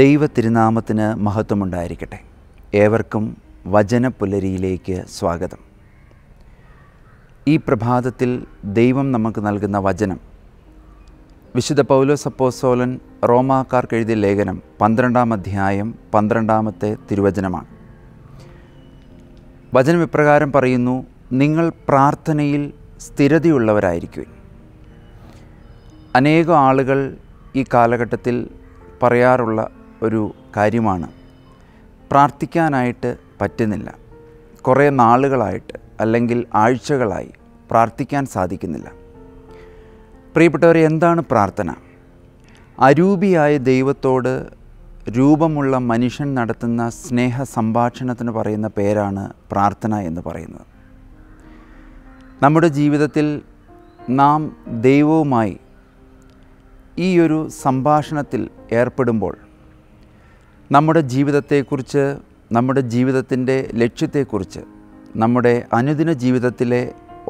ദൈവ തിരുനാമത്തിന് മഹത്വമുണ്ടായിരിക്കട്ടെ. ഏവർക്കും വചനപുലരിയിലേക്ക് സ്വാഗതം. ഈ പ്രഭാതത്തിൽ ദൈവം നമുക്ക് നൽകുന്ന വചനം വിശുദ്ധ പൗലോസ് അപ്പോസ്തലൻ റോമാക്കാർക്ക് എഴുതിയ ലേഖനം 12-ാം അധ്യായം 12-ാമത്തെ തിരുവചനമാണ്. വചനം ഇപ്രകാരം പറയുന്നു: നിങ്ങൾ പ്രാർത്ഥനയിൽ സ്ഥിരതയുള്ളവരായിരിക്കുവിൻ. അനേകം ആളുകൾ ഈ കാലഘട്ടത്തിൽ പറയാറുള്ള ഒരു കാര്യമാണ്, പ്രാർത്ഥിക്കാനായിട്ട് പറ്റുന്നില്ല, കുറേ നാളുകളായിട്ട് അല്ലെങ്കിൽ ആഴ്ചകളായി പ്രാർത്ഥിക്കാൻ സാധിക്കുന്നില്ല. പ്രിയപ്പെട്ടവർ, എന്താണ് പ്രാർത്ഥന? അരൂപിയായ ദൈവത്തോട് രൂപമുള്ള മനുഷ്യൻ നടത്തുന്ന സ്നേഹ സംഭാഷണത്തിന് പറയുന്ന പേരാണ് പ്രാർത്ഥന എന്ന് പറയുന്നത്. നമ്മുടെ ജീവിതത്തിൽ നാം ദൈവവുമായി ഈ ഒരു സംഭാഷണത്തിൽ ഏർപ്പെടുമ്പോൾ നമ്മുടെ ജീവിതത്തെക്കുറിച്ച്, നമ്മുടെ ജീവിതത്തിൻ്റെ ലക്ഷ്യത്തെക്കുറിച്ച്, നമ്മുടെ അനുദിന ജീവിതത്തിലെ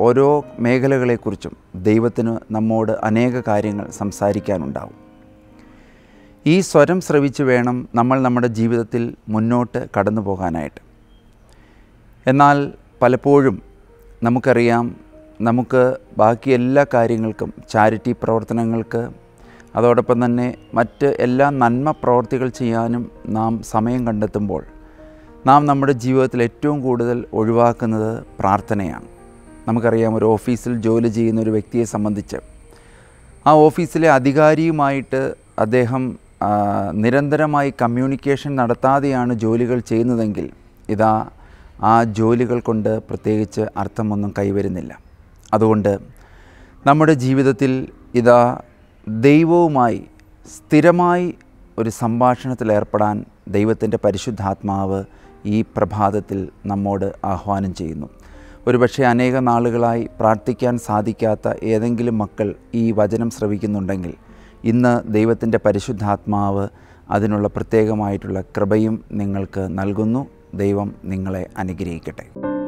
ഓരോ മേഖലകളെക്കുറിച്ചും ദൈവത്തിന് നമ്മോട് അനേക കാര്യങ്ങൾ സംസാരിക്കാനുണ്ടാവും. ഈ സ്വരം ശ്രവിച്ച് വേണം നമ്മൾ നമ്മുടെ ജീവിതത്തിൽ മുന്നോട്ട് കടന്നു പോകാനായിട്ട്. എന്നാൽ പലപ്പോഴും നമുക്കറിയാം, നമുക്ക് ബാക്കി എല്ലാ കാര്യങ്ങൾക്കും, ചാരിറ്റി പ്രവർത്തനങ്ങൾക്ക്, അതോടൊപ്പം തന്നെ മറ്റ് എല്ലാ നന്മ പ്രവർത്തികൾ ചെയ്യാനും നാം സമയം കണ്ടെത്തുമ്പോൾ നാം നമ്മുടെ ജീവിതത്തിൽ ഏറ്റവും കൂടുതൽ ഒഴിവാക്കുന്നത് പ്രാർത്ഥനയാണ്. നമുക്കറിയാം, ഒരു ഓഫീസിൽ ജോലി ചെയ്യുന്ന ഒരു വ്യക്തിയെ സംബന്ധിച്ച് ആ ഓഫീസിലെ അധികാരിയുമായിട്ട് അദ്ദേഹം നിരന്തരമായി കമ്മ്യൂണിക്കേഷൻ നടത്താതെയാണ് ജോലികൾ ചെയ്യുന്നതെങ്കിൽ ഇതാ ആ ജോലികൾ കൊണ്ട് പ്രത്യേകിച്ച് അർത്ഥമൊന്നും കൈവരുന്നില്ല. അതുകൊണ്ട് നമ്മുടെ ജീവിതത്തിൽ ഇതാ ദൈവവുമായി സ്ഥിരമായി ഒരു സംഭാഷണത്തിലേർപ്പെടാൻ ദൈവത്തിൻ്റെ പരിശുദ്ധാത്മാവ് ഈ പ്രഭാതത്തിൽ നമ്മോട് ആഹ്വാനം ചെയ്യുന്നു. ഒരുപക്ഷെ അനേക നാളുകളായി പ്രാർത്ഥിക്കാൻ സാധിക്കാത്ത ഏതെങ്കിലും മക്കൾ ഈ വചനം ശ്രവിക്കുന്നുണ്ടെങ്കിൽ ഇന്ന് ദൈവത്തിൻ്റെ പരിശുദ്ധാത്മാവ് അതിനുള്ള പ്രത്യേകമായിട്ടുള്ള കൃപയും നിങ്ങൾക്ക് നൽകുന്നു. ദൈവം നിങ്ങളെ അനുഗ്രഹിക്കട്ടെ.